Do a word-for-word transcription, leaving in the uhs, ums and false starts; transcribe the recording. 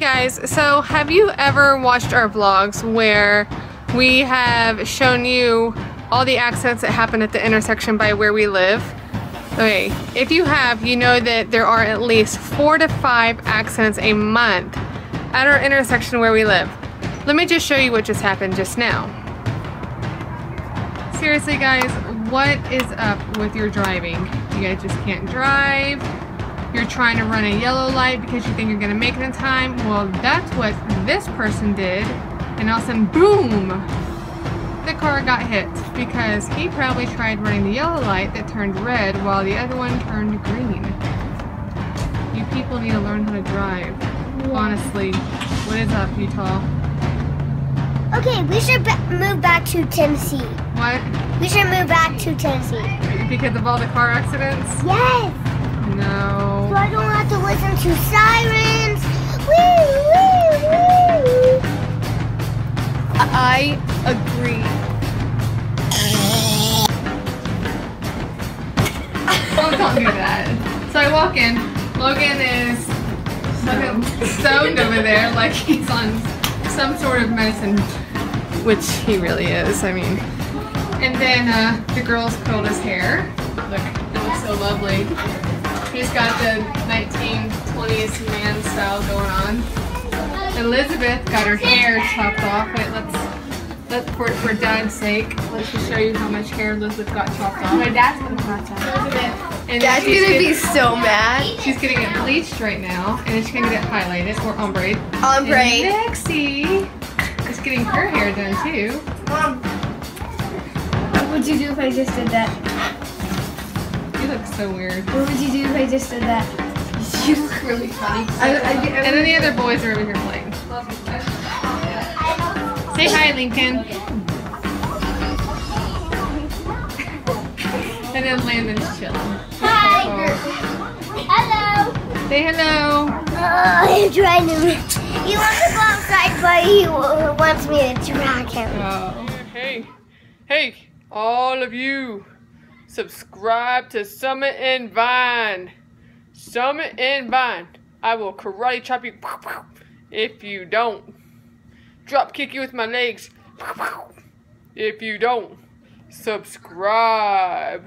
Hey guys, so have you ever watched our vlogs where we have shown you all the accidents that happen at the intersection by where we live? Okay, if you have, you know that there are at least four to five accidents a month at our intersection where we live. Let me just show you what just happened just now. Seriously guys, what is up with your driving? You guys just can't drive. You're trying to run a yellow light because you think you're gonna make it in time. Well, that's what this person did, and all of a sudden, boom, the car got hit because he probably tried running the yellow light that turned red while the other one turned green. You people need to learn how to drive. Yeah. Honestly, what is up, Utah? Okay, we should b move back to Tennessee. What? We should move back to Tennessee. Because of all the car accidents? Yes! No. So I don't have to listen to sirens. Woo, woo, woo. I agree. Well, don't do that. So I walk in. Logan is Logan stoned over there, like he's on some sort of medicine, which he really is. I mean, and then uh, the girls curled his hair. Look, it looks so lovely. He's got the nineteen twenties man style going on. Elizabeth got her hair chopped off. Wait, let's, let's for, for dad's sake, let's just show you how much hair Elizabeth got chopped off. My dad's gonna chopped off. And dad's gonna getting, be so mad. She's getting it bleached right now, and then she's gonna get it highlighted or ombre. Ombre. And Lexi is getting her hair done too. Mom, what would you do if I just did that? Looks so weird. What would you do if I just did that? You look really funny. I, I, I, and then the other boys are over here playing. Say hi, Lincoln. And then Landon's chilling. Hi. Oh. Hello. Say hello. Oh, I'm trying to. He wants to go outside, but he wants me to drag him. Oh. Hey, hey, all of you. Subscribe to Summit and Vine. Summit and Vine. I will karate chop you if you don't. Drop kick you with my legs if you don't. Subscribe.